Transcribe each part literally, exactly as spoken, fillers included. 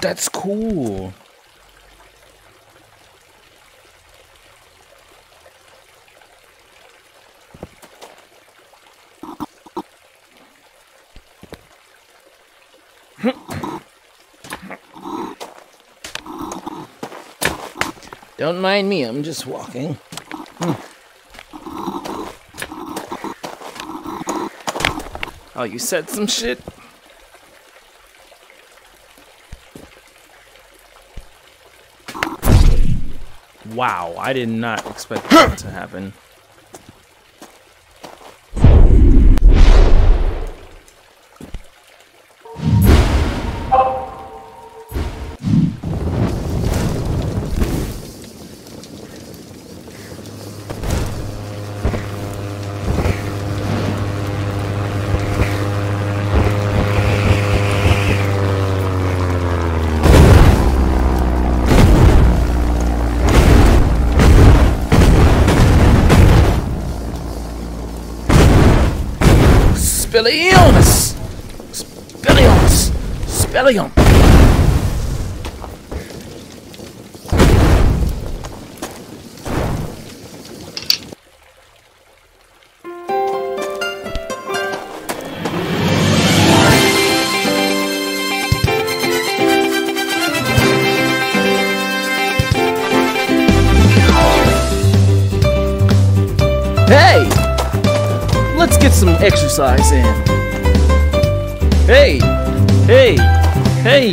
That's cool. Don't mind me, I'm just walking. Oh, you said some shit? Wow, I did not expect that to happen. Spellions! Spellions! Spellions! Hey! Let's get some exercise in. Hey! Hey! Hey!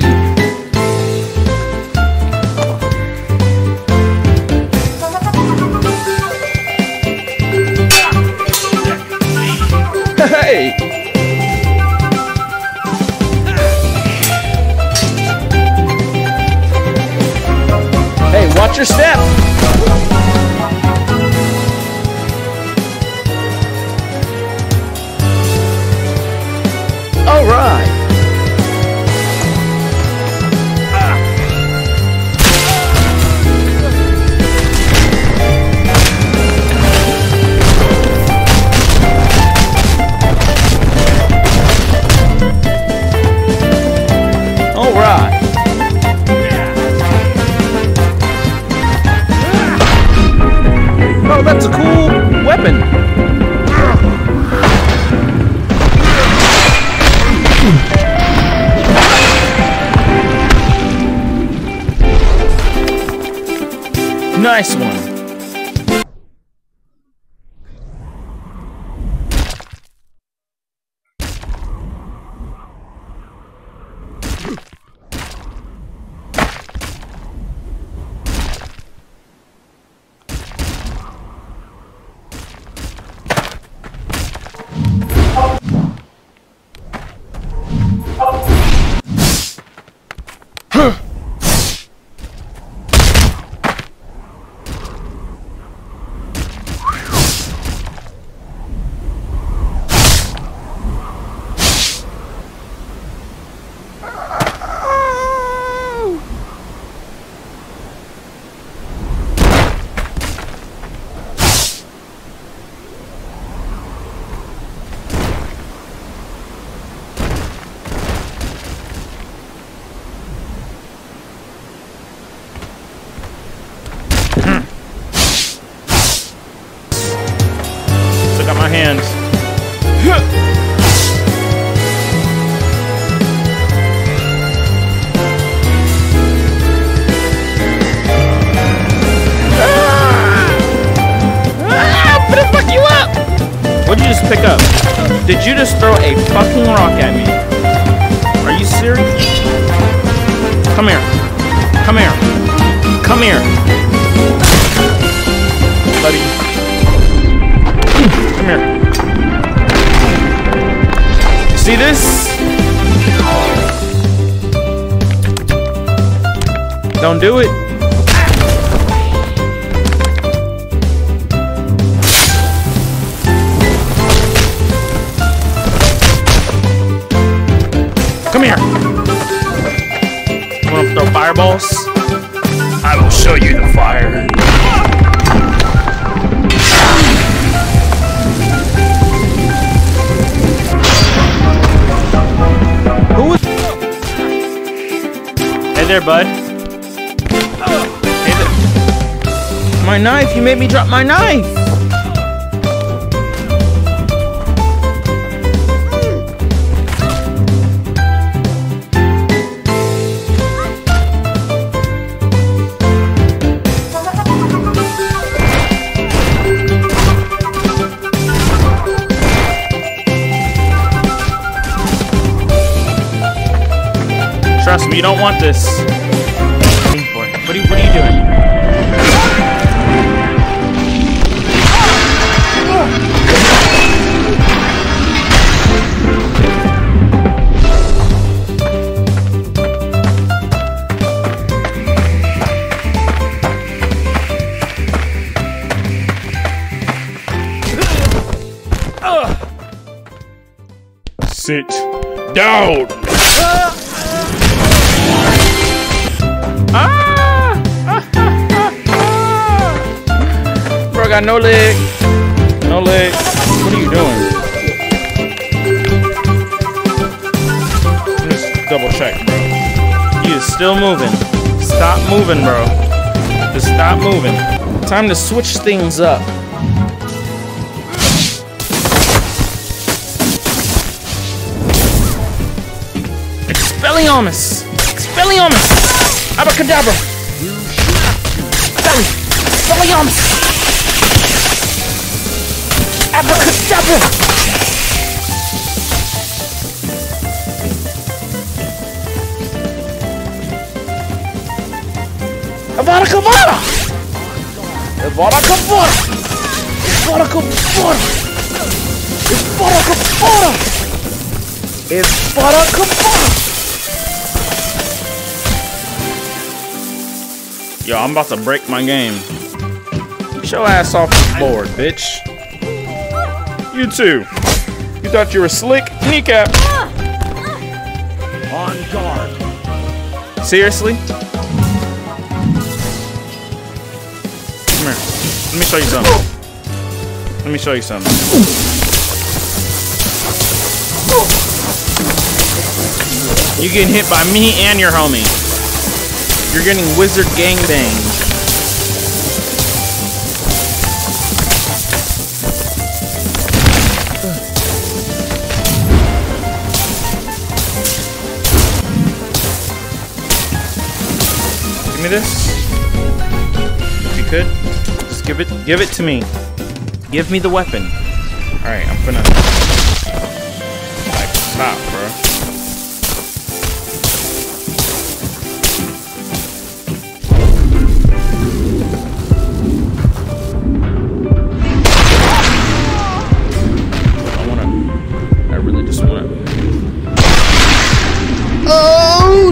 Hey! Hey, watch your step! All right. All right. Oh, that's a cool weapon. Nice one. Hands. Ah, I'm gonna fuck you up! What did you just pick up? Did you just throw a fucking rock at me? Are you serious? Come here. Come here. Come here. Buddy. Come here. See this? Don't do it. Come here. Want to throw fireballs? I will show you the fire. there, bud. My knife! You made me drop my knife! Trust me, you don't want this. What are you, what are you doing? Sit down! Ah! Bro, I got no leg. No leg. What are you doing? Just double check, bro. He is still moving. Stop moving, bro. Just stop moving. Time to switch things up. Spellions! Spellions! Abacadabra! Spelly! Spellions! Abacadabra! Ivana Kavana! Ivana Kavana! Ivana Kavana! Ivana Kavana! Ivana Kavana! Yo, I'm about to break my game. Get your ass off the board, bitch. You too. You thought you were slick? Kneecap. On guard. Seriously? Come here. Let me show you something. Let me show you something. You're getting hit by me and your homie. You're getting wizard gangbang. Give me this. If you could, just give it, give it to me. Give me the weapon. All right, I'm gonna like stop, bro.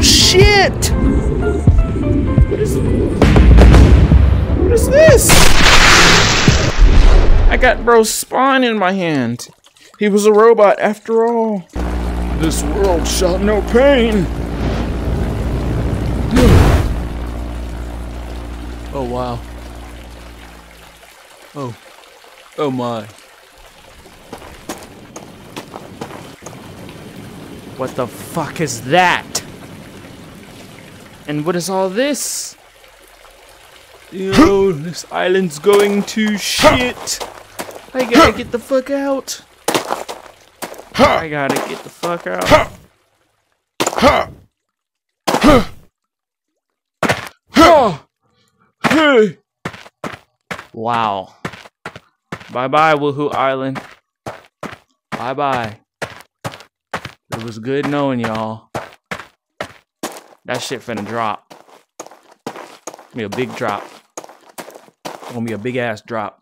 Shit! What is, what is this? I got bro's spawn in my hand. He was a robot after all. This world shall know pain. Oh wow. Oh. Oh my. What the fuck is that? And what is all this? Yo, this island's going to shit. I gotta get the fuck out. I gotta get the fuck out. Oh. Hey. Wow. Bye-bye, Woohoo Island. Bye-bye. It was good knowing y'all. That shit finna drop. Gonna be a big drop. Gonna be a big ass drop.